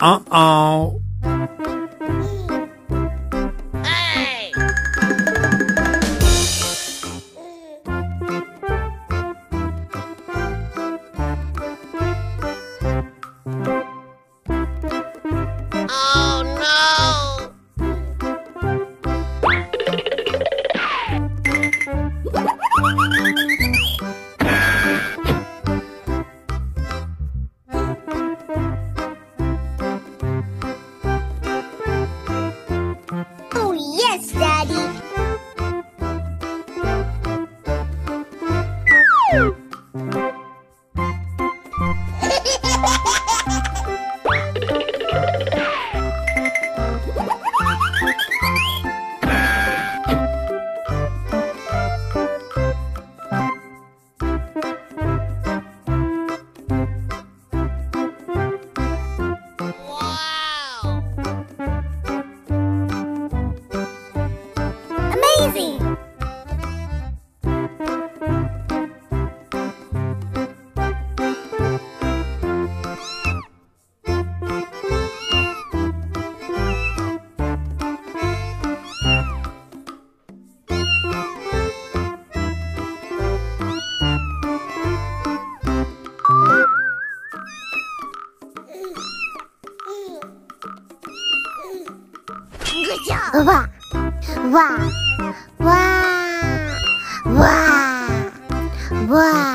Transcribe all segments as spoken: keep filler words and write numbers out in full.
Uh-oh. Hey. Oh no. Wow! Wow! Wow! Wow! Wow!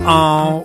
Uh-oh. Bye.